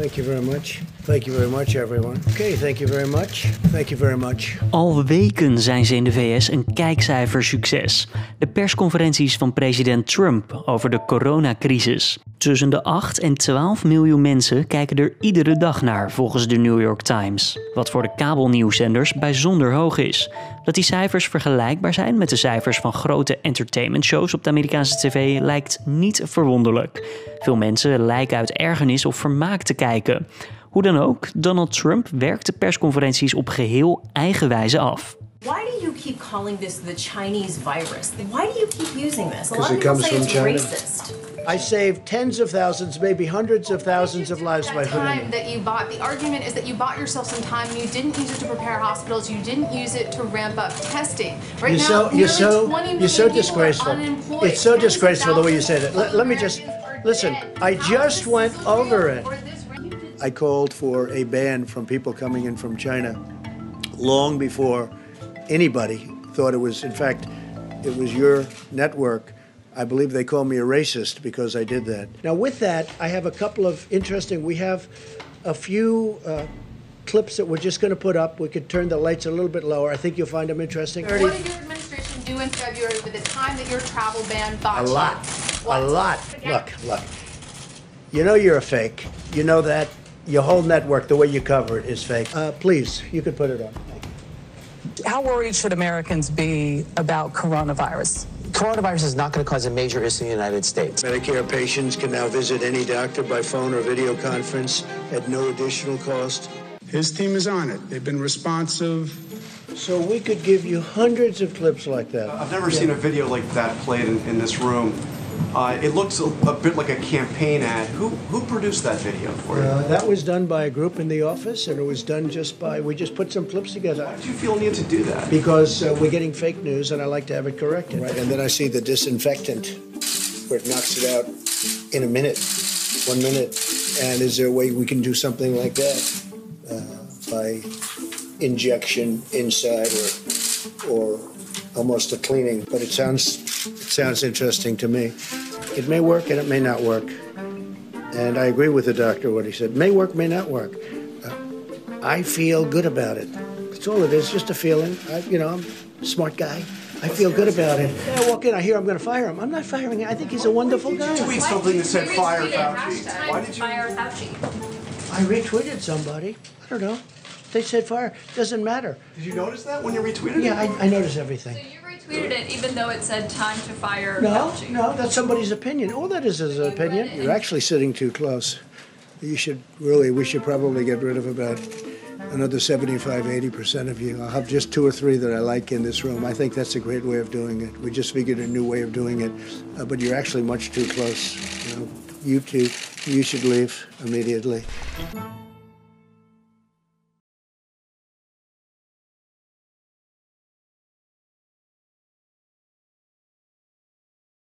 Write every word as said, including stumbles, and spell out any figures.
Thank you very much. Thank you very much, everyone. Okay, thank you very much. Thank you very much. Al weken zijn ze in de V S een kijkcijfersucces. De persconferenties van president Trump over de coronacrisis. Tussen de acht en twaalf miljoen mensen kijken er iedere dag naar, volgens de New York Times. Wat voor de kabelnieuwszenders bijzonder hoog is. Dat die cijfers vergelijkbaar zijn met de cijfers van grote entertainmentshows op de Amerikaanse tv lijkt niet verwonderlijk. Veel mensen lijken uit ergernis of vermaak te kijken. Hoe dan ook, Donald Trump werkt de persconferenties op geheel eigen wijze af. Why do you keep calling this the Chinese virus? Why do you keep using this? A lot of people say it's racist. I saved tens of thousands, maybe hundreds of thousands of lives by doing that. You bought the argument is that you bought yourself some time. You didn't use it to prepare hospitals. You didn't use it to ramp up testing. Right now, you're so you're so disgraceful. It's so disgraceful the way you said it. Let me just listen. I just went over it. I called for a ban from people coming in from China long before anybody thought it was. In fact, it was your network. I believe they call me a racist because I did that. Now, with that, I have a couple of interesting. We have a few uh, clips that we're just going to put up. We could turn the lights a little bit lower. I think you'll find them interesting. What did your administration do in February with the time that your travel ban botched? A lot. What? A lot. Look, look. You know you're a fake. You know that. Your whole network, the way you cover it, is fake. Uh, please, you could put it on. How worried should Americans be about coronavirus? Coronavirus is not going to cause a major issue in the United States. Medicare patients can now visit any doctor by phone or video conference at no additional cost. His team is on it. They've been responsive. So we could give you hundreds of clips like that. I've never yeah. seen a video like that played in, in this room. Uh, it looks a, a bit like a campaign ad. Who who produced that video for you? Uh, that was done by a group in the office, and it was done just by, we just put some clips together. Why did you feel need to do that? Because uh, we're getting fake news, and I like to have it corrected. Right, and then I see the disinfectant, where it knocks it out in a minute, one minute. And is there a way we can do something like that? Uh, by injection inside or, or almost a cleaning, but it sounds... It sounds interesting to me. It may work and it may not work. And I agree with the doctor what he said. May work, may not work. Uh, I feel good about it. That's all it is, just a feeling. I, you know, I'm a smart guy. I feel good about it. Yeah, I walk in, I hear I'm going to fire him. I'm not firing him. I think he's a wonderful guy. You tweet something that said fire Fauci. Why did you fire Fauci? I retweeted somebody. I don't know. They said fire. Doesn't matter. Did you notice that when you retweeted? Yeah, I, I noticed everything. So you retweeted it even though it said time to fire Fauci. No, no, that's somebody's opinion. All that is is an opinion. You're actually sitting too close. You should really, we should probably get rid of about another seventy-five, eighty percent of you. I'll have just two or three that I like in this room. I think that's a great way of doing it. We just figured a new way of doing it, uh, but you're actually much too close. You know, you two, you should leave immediately.